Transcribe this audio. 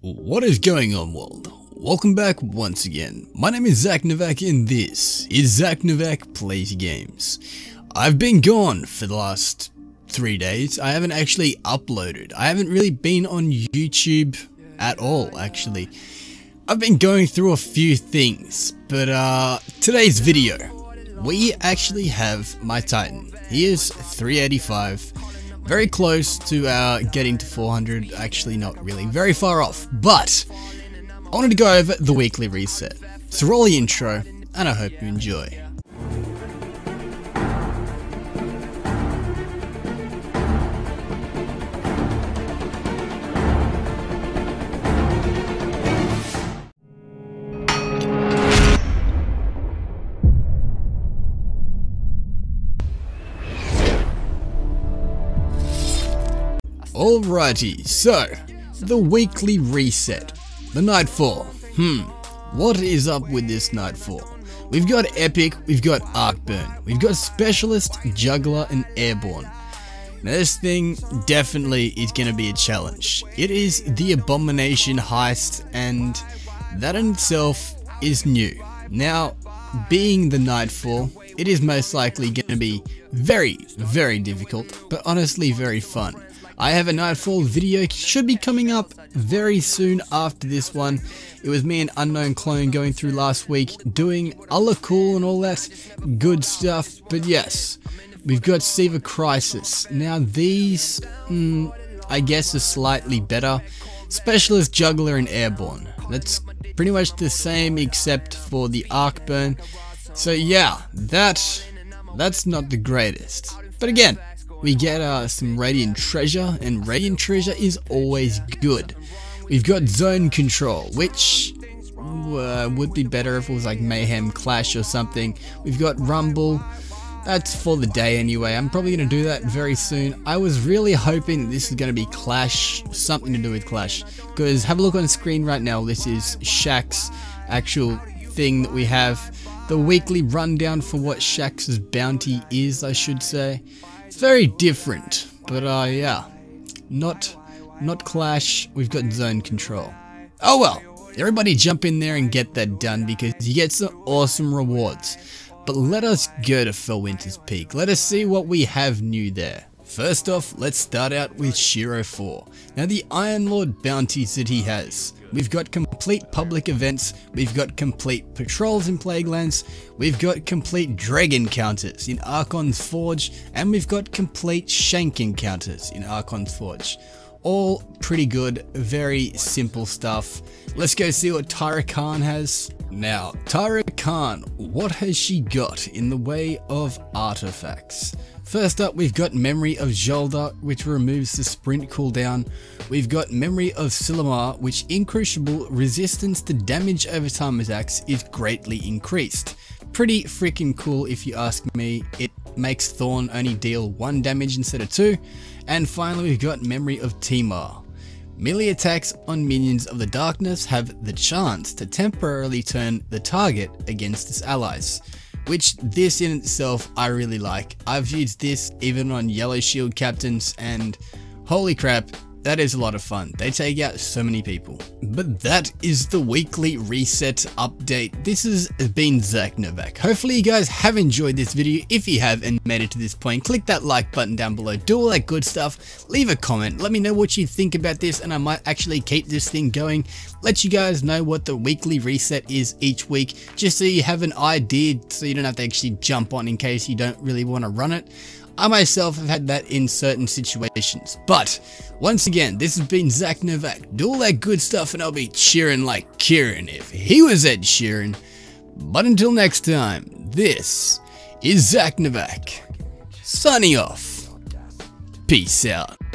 What is going on, world? Welcome back once again. My name is Zach Novak and this is Zach Novak Plays Games. I've been gone for the last 3 days. I haven't actually uploaded. I haven't really been on YouTube at all, actually. I've been going through a few things, but today's video, we actually have my Titan. He is 385. Very close to getting to 400, actually not really, very far off, but I wanted to go over the weekly reset. So roll the intro, and I hope you enjoy. Alrighty, so, the weekly reset, the Nightfall. What is up with this Nightfall? We've got Epic, we've got Arcburn, we've got Specialist, Juggler and Airborne. Now this thing definitely is going to be a challenge. It is the Abomination Heist and that in itself is new. Now, being the Nightfall, it is most likely going to be very difficult, but honestly very fun. I have a Nightfall video, should be coming up very soon after this one. It was me and Unknown Clone going through last week, doing a la cool and all that good stuff. But yes, we've got Siva Crisis. Now these, I guess are slightly better. Specialist, Juggler and Airborne. That's pretty much the same except for the Arcburn. So yeah, that's not the greatest. But again, we get some Radiant Treasure, and Radiant Treasure is always good. We've got Zone Control, which would be better if it was like Mayhem Clash or something. We've got Rumble, that's for the day anyway. I'm probably going to do that very soon. I was really hoping that this is going to be Clash, something to do with Clash, because have a look on the screen right now. This is Shaq's actual thing that we have. The weekly rundown for what Shaq's bounty is, I should say. It's very different, but yeah, not Clash. We've got Zone Control. Oh well, everybody jump in there and get that done because you get some awesome rewards. But let us go to Felwinter's Peak. Let us see what we have new there. First off, let's start out with Shiro 4. Now the Iron Lord bounties that he has. We've got complete public events, we've got complete patrols in Plaguelands, we've got complete dreg encounters in Archon's Forge, and we've got complete shank encounters in Archon's Forge. All pretty good, very simple stuff. Let's go see what Tyra Khan has. Now, Tyra Khan, what has she got in the way of artifacts? First up, we've got Memory of Jolda, which removes the sprint cooldown. We've got Memory of Silomar, which in Crucible, resistance to damage over time attacks is greatly increased. Pretty freaking cool if you ask me. It makes Thorn only deal 1 damage instead of 2. And finally, we've got Memory of Timar. Melee attacks on minions of the darkness have the chance to temporarily turn the target against its allies, which this in itself I really like. I've used this even on yellow shield captains and holy crap, that is a lot of fun. They take out so many people. But that is the weekly reset update. This has been Zach Novak. Hopefully you guys have enjoyed this video. If you have and made it to this point, click that like button down below. Do all that good stuff. Leave a comment. Let me know what you think about this and I might actually keep this thing going. Let you guys know what the weekly reset is each week, just so you have an idea, so you don't have to actually jump on in case you don't really want to run it. I myself have had that in certain situations. But once again, this has been Zach Novak. Do all that good stuff and I'll be cheering like Kieran if he was Ed Sheeran. But until next time, this is Zach Novak signing off. Peace out.